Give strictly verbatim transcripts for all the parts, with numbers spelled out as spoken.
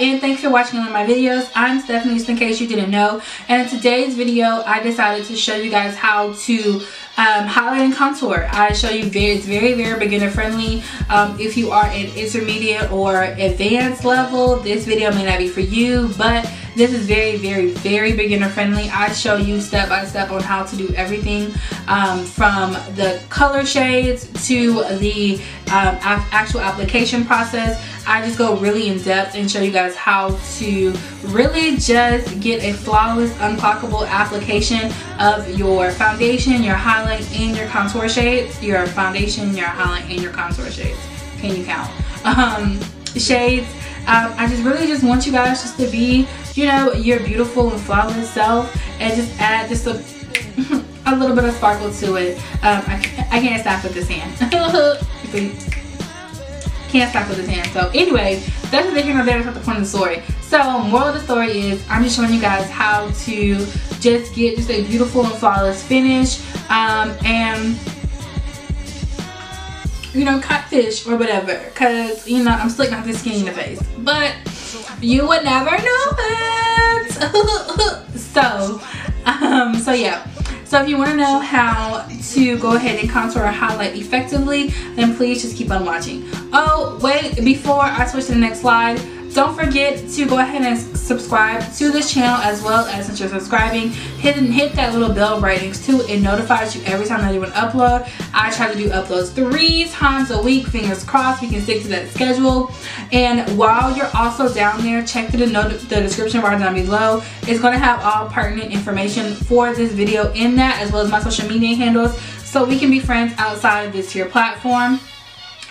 and thanks for watching one of my videos. I'm Stephanie, just in case you didn't know, and in today's video I decided to show you guys how to um, highlight and contour. I show you very, it's very very beginner friendly. Um, if you are an intermediate or advanced level, this video may not be for you, but this is very very very beginner friendly. I show you step by step on how to do everything um, from the color shades to the um, actual application process. I just go really in depth and show you guys how to really just get a flawless, unblockable application of your foundation, your highlight, and your contour shades. Your foundation, your highlight, and your contour shades. Can you count? Um, shades. Um, I just really just want you guys just to be, you know, your beautiful and flawless self, and just add just a, a little bit of sparkle to it. Um, I, I can't stop with this hand. Can't stop with this hand. So anyway, that's the thing, that's not the point of the story. So moral of the story is I'm just showing you guys how to just get just a beautiful and flawless finish, um, and you know, catfish or whatever, because you know I'm slick, not this skinny in the face, but you would never know it. So um so yeah, so if you want to know how to go ahead and contour or highlight effectively, then please just keep on watching. Oh wait, before I switch to the next slide, don't forget to go ahead and subscribe to this channel, as well as, since you're subscribing, hit and hit that little bell right next to it. It notifies you every time that you want to upload. I try to do uploads three times a week. Fingers crossed we can stick to that schedule. And while you're also down there, check the, the description bar down below. It's going to have all pertinent information for this video in that, as well as my social media handles, so we can be friends outside of this here platform.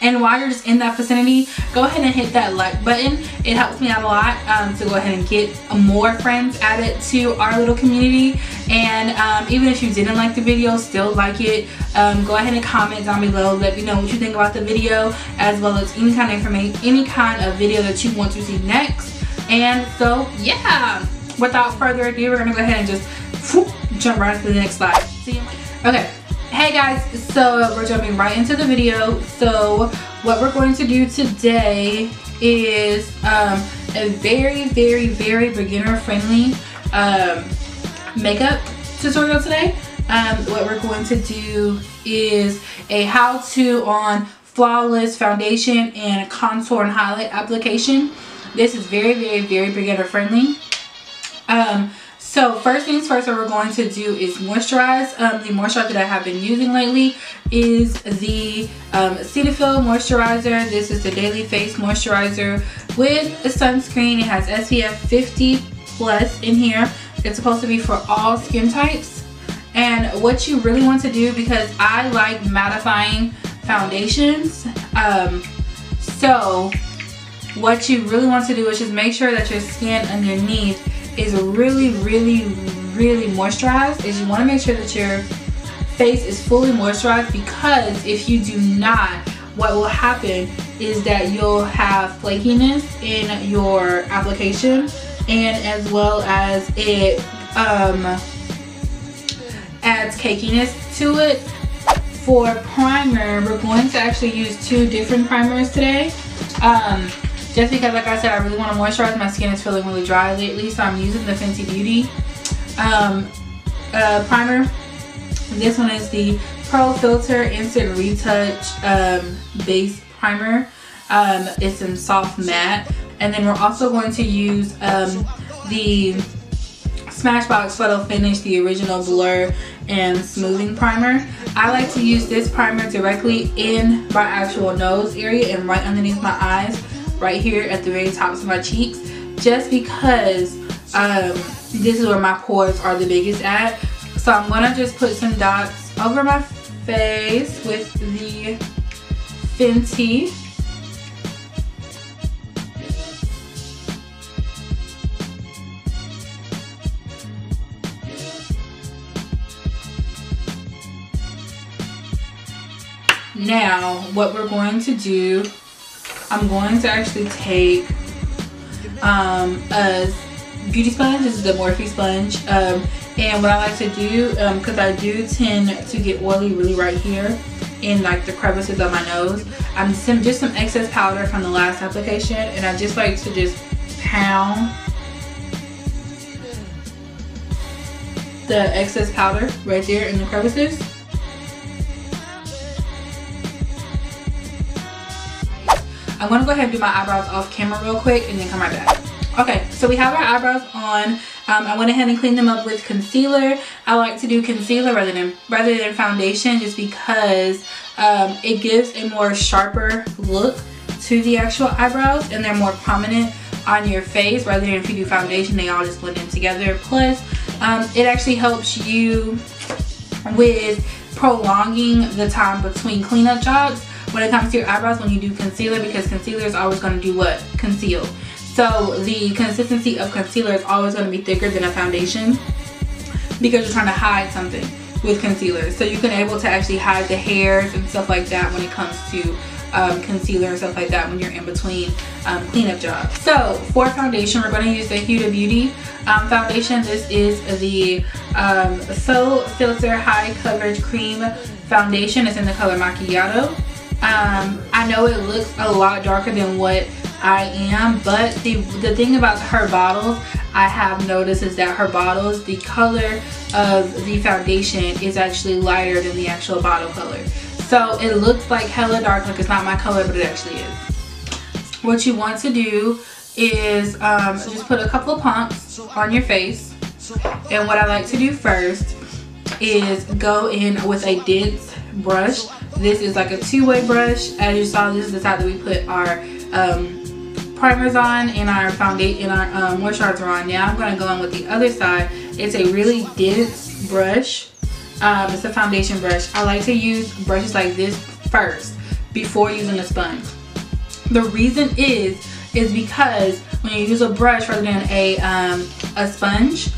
And while you're just in that vicinity, go ahead and hit that like button. It helps me out a lot um, to go ahead and get more friends added to our little community. And um, even if you didn't like the video, still like it. Um, go ahead and comment down below. Let me know what you think about the video, as well as any kind of information, any kind of video that you want to see next. And so yeah, without further ado, we're gonna go ahead and just whoop, jump right to the next slide. See you later. Okay. Hey guys, so we're jumping right into the video. So what we're going to do today is um, a very, very, very beginner-friendly um, makeup tutorial today. Um, what we're going to do is a how-to on flawless foundation and contour and highlight application. This is very, very, very beginner-friendly. Um, So first things first, what we're going to do is moisturize. Um, the moisturizer that I have been using lately is the um, Cetaphil moisturizer. This is the Daily Face Moisturizer with a sunscreen. It has S P F fifty plus in here. It's supposed to be for all skin types. And what you really want to do, because I like mattifying foundations, um, so what you really want to do is just make sure that your skin underneath is really really really moisturized. Is you want to make sure that your face is fully moisturized, because if you do not, what will happen is that you'll have flakiness in your application, and as well as it um, adds cakiness to it. For primer, we're going to actually use two different primers today. Um, Just because, like I said, I really want to moisturize. My skin is feeling really dry lately, so I'm using the Fenty Beauty um, uh, primer. This one is the Pearl Filter Instant Retouch um, Base Primer. Um, it's in soft matte. And then we're also going to use um, the Smashbox Photo Finish, the original blur and smoothing primer. I like to use this primer directly in my actual nose area and right underneath my eyes, right here at the very tops of my cheeks, just because um, this is where my pores are the biggest at. So I'm gonna just put some dots over my face with the Fenty. Now what we're going to do, I'm going to actually take um, a beauty sponge. This is the Morphe sponge, um, and what I like to do, because um, I do tend to get oily really right here in like the crevices of my nose, I'm some, just some excess powder from the last application, and I just like to just town. The excess powder right there in the crevices. I'm gonna go ahead and do my eyebrows off camera real quick and then come right back. Okay, so we have our eyebrows on. Um, I went ahead and cleaned them up with concealer. I like to do concealer rather than rather than foundation just because um, it gives a more sharper look to the actual eyebrows and they're more prominent on your face rather than if you do foundation, they all just blend in together. Plus, um, it actually helps you with prolonging the time between cleanup jobs when it comes to your eyebrows when you do concealer, because concealer is always going to do what? Conceal. So the consistency of concealer is always going to be thicker than a foundation because you're trying to hide something with concealer. So you can able to actually hide the hairs and stuff like that when it comes to um, concealer and stuff like that when you're in between um, cleanup jobs. So for foundation, we're going to use the Huda Beauty um, foundation. This is the um, Soul Filter High Coverage Cream Foundation. It's in the color Macchiato. Um, I know it looks a lot darker than what I am, but the the thing about her bottles I have noticed is that her bottles, the color of the foundation is actually lighter than the actual bottle color, so it looks like hella dark, like it's not my color, but it actually is. What you want to do is um, just put a couple of pumps on your face, and what I like to do first is go in with a dense brush. This is like a two-way brush. As you saw, this is the side that we put our um, primers on and our foundation and our um, moisturizers are on. Now I'm going to go in with the other side. It's a really dense brush. Um, it's a foundation brush. I like to use brushes like this first before using a sponge. The reason is is because when you use a brush rather than a um, a sponge,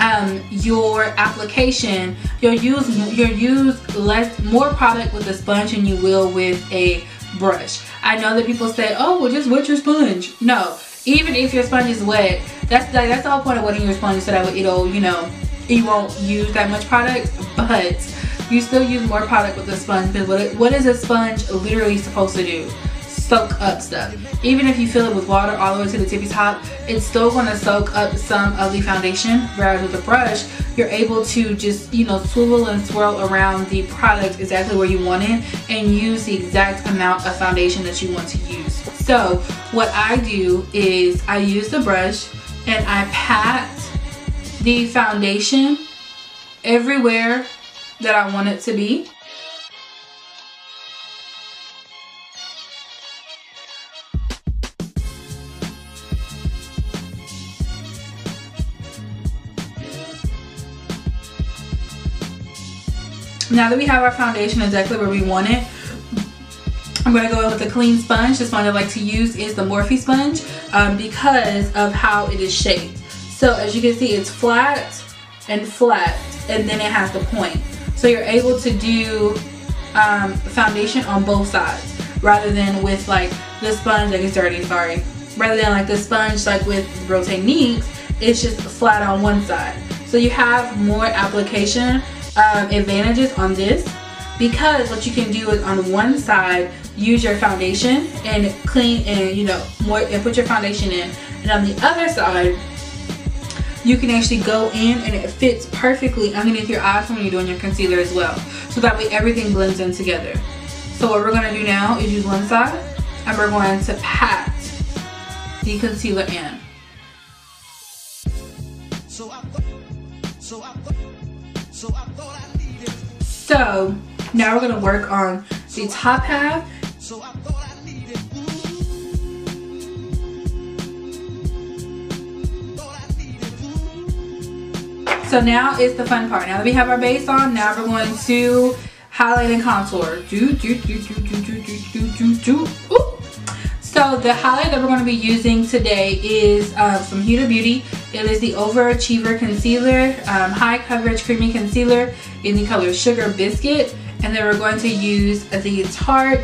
um, your application you'll use you'll use less more product with a sponge than you will with a brush. I know that people say, oh, well, just wet your sponge. No, even if your sponge is wet, that's like, that's the whole point of wetting your sponge, so that it'll, you know, you won't use that much product, but you still use more product with the sponge. Because what, it, what is a sponge literally supposed to do? Soak up stuff. Even if you fill it with water all the way to the tippy top, it's still going to soak up some of the foundation, whereas with a brush you're able to just, you know, swivel and swirl around the product exactly where you want it and use the exact amount of foundation that you want to use. So what I do is I use the brush and I pat the foundation everywhere that I want it to be. Now that we have our foundation exactly where we want it, I'm going to go in with a clean sponge. This one I like to use is the Morphe sponge um, because of how it is shaped. So as you can see, it's flat and flat, and then it has the point. So you're able to do um, foundation on both sides rather than with like the sponge, like it's dirty, sorry. Rather than like the sponge, like with Real Techniques, it's just flat on one side. So you have more application Um, advantages on this, because what you can do is on one side use your foundation and clean and, you know, more and put your foundation in, and on the other side you can actually go in and it fits perfectly underneath your eyes when you're doing your concealer as well, so that way everything blends in together. So what we're going to do now is use one side and we're going to pat the concealer in. So I'm so I'm So now we're going to work on the top half. So now is the fun part. Now that we have our base on, now we're going to highlight and contour. Do, do, do, do, do, do, do, do, do. So the highlight that we're going to be using today is uh, from Huda Beauty. It is the Overachiever Concealer, um, High Coverage Creamy Concealer in the color Sugar Biscuit. And then we're going to use the Tarte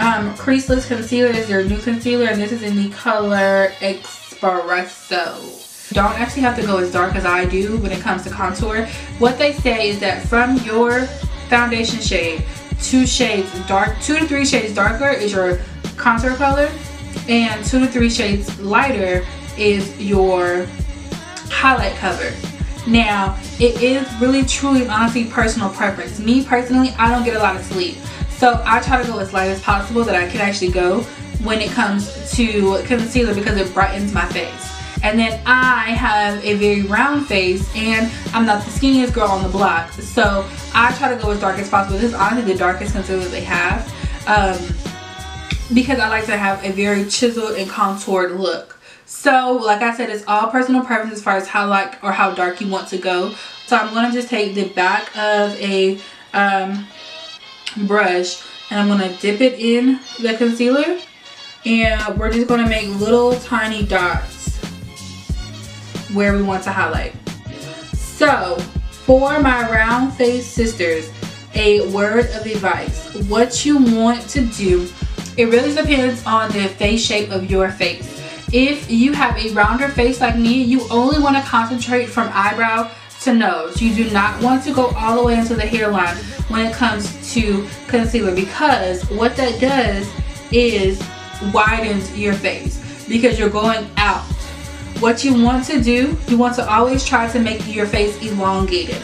um, Creaseless Concealer. This is their new concealer, and this is in the color Espresso. Don't actually have to go as dark as I do when it comes to contour. What they say is that from your foundation shade, two shades dark, two to three shades darker is your contour color, and two to three shades lighter is your highlight cover. Now, it is really truly honestly personal preference. Me personally, I don't get a lot of sleep. So I try to go as light as possible that I can actually go when it comes to concealer because it brightens my face. And then I have a very round face and I'm not the skinniest girl on the block. So I try to go as dark as possible. This is honestly the darkest concealer they have um, because I like to have a very chiseled and contoured look. So like I said, it's all personal preference as far as how light or how dark you want to go. So I'm going to just take the back of a um, brush and I'm going to dip it in the concealer. And we're just going to make little tiny dots where we want to highlight. So for my round face sisters, a word of advice. What you want to do, it really depends on the face shape of your face. If you have a rounder face like me, you only want to concentrate from eyebrow to nose. You do not want to go all the way into the hairline when it comes to concealer, because what that does is widens your face because you're going out. What you want to do, you want to always try to make your face elongated.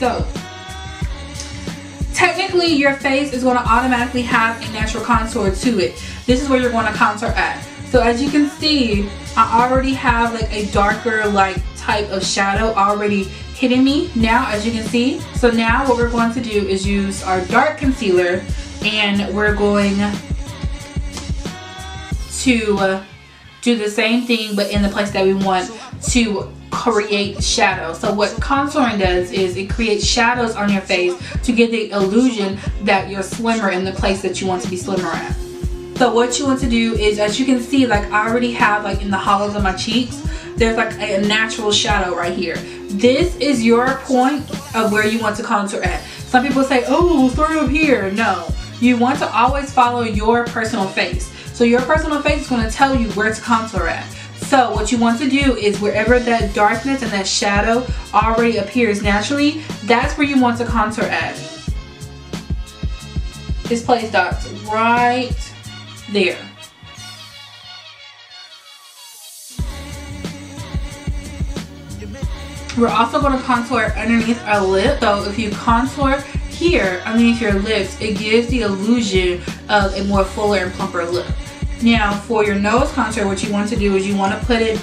So, technically your face is going to automatically have a natural contour to it. This is where you're going to contour at. So as you can see, I already have like a darker like type of shadow already hitting me now, as you can see. So now what we're going to do is use our dark concealer and we're going to uh, do the same thing but in the place that we want to create shadow. So what contouring does is it creates shadows on your face to give the illusion that you're slimmer in the place that you want to be slimmer at. So what you want to do is, as you can see, like I already have like in the hollows of my cheeks, there's like a natural shadow right here. This is your point of where you want to contour at. Some people say, oh, throw up here. No, you want to always follow your personal face. So your personal face is going to tell you where to contour at. So what you want to do is wherever that darkness and that shadow already appears naturally, that's where you want to contour at. Just place dots right there. We're also going to contour underneath our lip. So if you contour here underneath your lips, it gives the illusion of a more fuller and plumper look. Now for your nose contour, what you want to do is you want to put it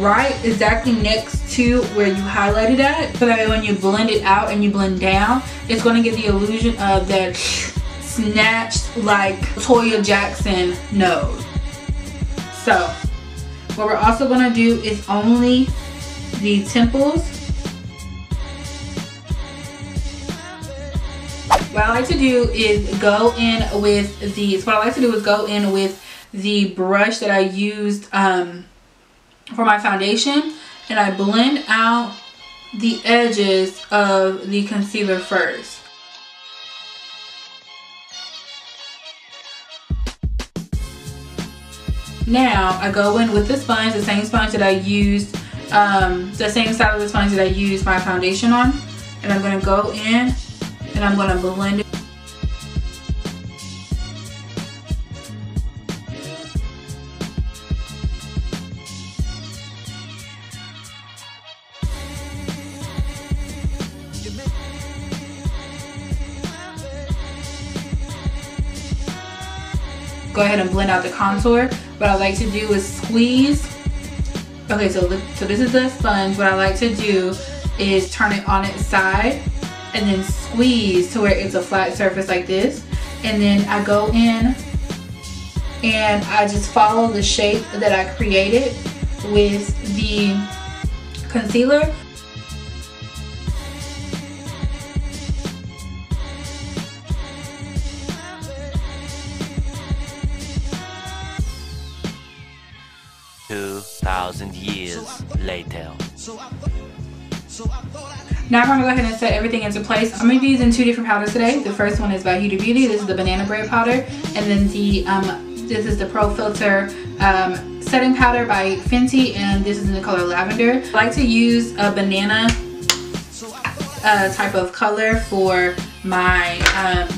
right exactly next to where you highlighted at, so that when you blend it out and you blend down, it's going to give the illusion of that snatched like Toya Jackson nose. So what we're also going to do is only the temples. What I like to do is go in with these. What I like to do is go in with the brush that I used um, for my foundation, and I blend out the edges of the concealer first. Now I go in with the sponge, the same sponge that I used, um, the same side of the sponge that I used my foundation on, and I'm going to go in. And I'm going to blend it. Go ahead and blend out the contour. What I like to do is squeeze. Okay, so, so this is the sponge. What I like to do is turn it on its side and then squeeze to where it's a flat surface like this. And then I go in and I just follow the shape that I created with the concealer. two thousand years later. Now I'm going to go ahead and set everything into place. I'm going to be using two different powders today. The first one is by Huda Beauty. This is the Banana Bray Powder. And then the um, this is the Pearl Filter um, Setting Powder by Fenty. And this is in the color Lavender. I like to use a banana uh, type of color for my um,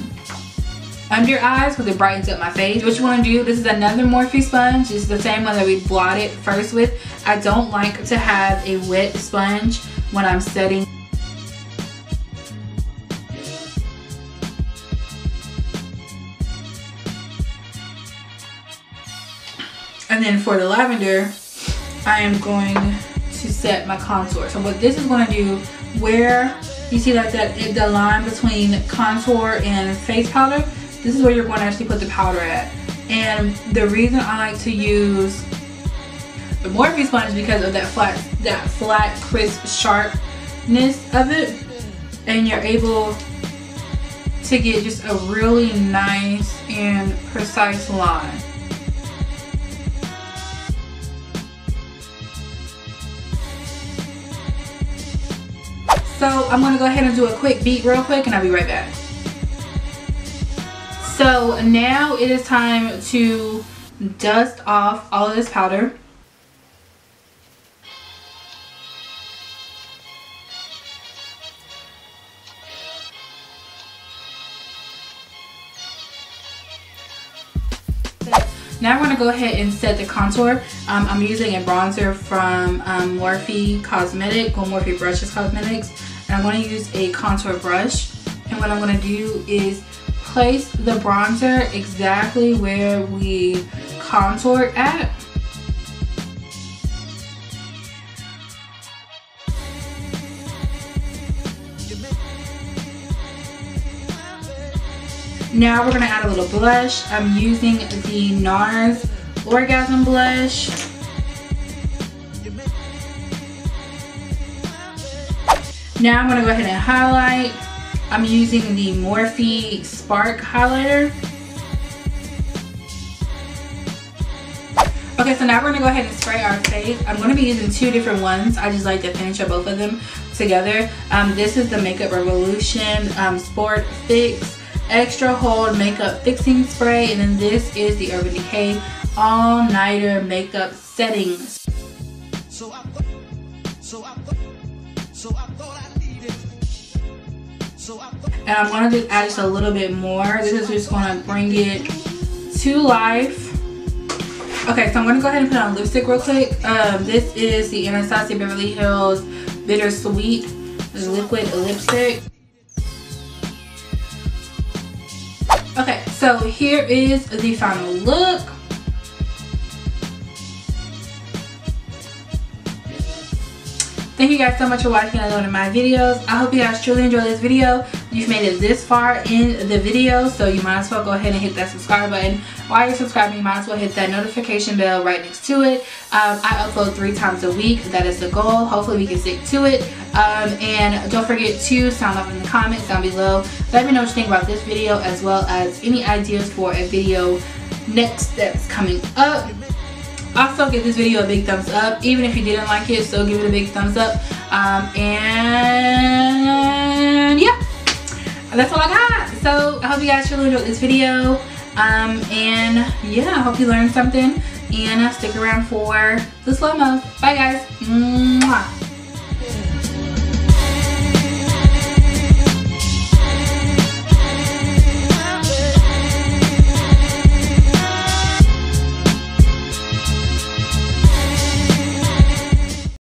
under your eyes because it brightens up my face. What you want to do, this is another Morphe sponge. It's the same one that we blotted first with. I don't like to have a wet sponge when I'm setting. And then for the lavender, I am going to set my contour. So what this is going to do, where you see like that, the line between contour and face powder, this is where you're going to actually put the powder at. And the reason I like to use the Morphe sponge is because of that flat, that flat, crisp sharpness of it, and you're able to get just a really nice and precise line. So I'm gonna go ahead and do a quick beat real quick and I'll be right back. So now it is time to dust off all of this powder. Now we're gonna go ahead and set the contour. Um, I'm using a bronzer from um, Morphe Cosmetics, or Morphe Brushes Cosmetics. And I'm going to use a contour brush, and what I'm going to do is place the bronzer exactly where we contoured at. Now we're going to add a little blush. I'm using the NARS Orgasm blush. Now I'm going to go ahead and highlight. I'm using the Morphe Spark highlighter. Okay, so now we're going to go ahead and spray our face. I'm going to be using two different ones. I just like to finish up both of them together. Um, this is the Makeup Revolution um, Sport Fix Extra Hold Makeup Fixing Spray. And then this is the Urban Decay All Nighter Makeup Setting. So I thought, so I thought, so I thought I And I'm going to just add just a little bit more. This is just going to bring it to life. Okay, so I'm going to go ahead and put on lipstick real quick. Um, this is the Anastasia Beverly Hills Bittersweet Liquid Lipstick. Okay, so here is the final look. Thank you guys so much for watching another of my videos. I hope you guys truly enjoyed this video. You've made it this far in the video, so you might as well go ahead and hit that subscribe button. While you're subscribing, you might as well hit that notification bell right next to it. Um, I upload three times a week. That is the goal. Hopefully we can stick to it. Um, and don't forget to sound off in the comments down below. Let me know what you think about this video, as well as any ideas for a video next that's coming up. Also, give this video a big thumbs up. Even if you didn't like it, so give it a big thumbs up. Um, and yeah, that's all I got. So I hope you guys really enjoyed this video. Um, and yeah, I hope you learned something. And stick around for the slow-mo. Bye, guys.